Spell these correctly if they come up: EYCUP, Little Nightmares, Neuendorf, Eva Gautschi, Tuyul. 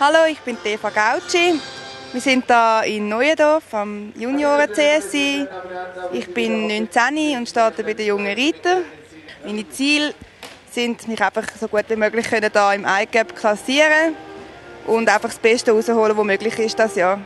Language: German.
Hallo, ich bin Eva Gautschi. Wir sind hier in Neuendorf am Junioren-CSI. Ich bin 19 und starte bei den jungen Reitern. Meine Ziele sind, mich einfach so gut wie möglich hier im EYCUP klassieren und einfach das Beste rausholen, was möglich ist dieses Jahr.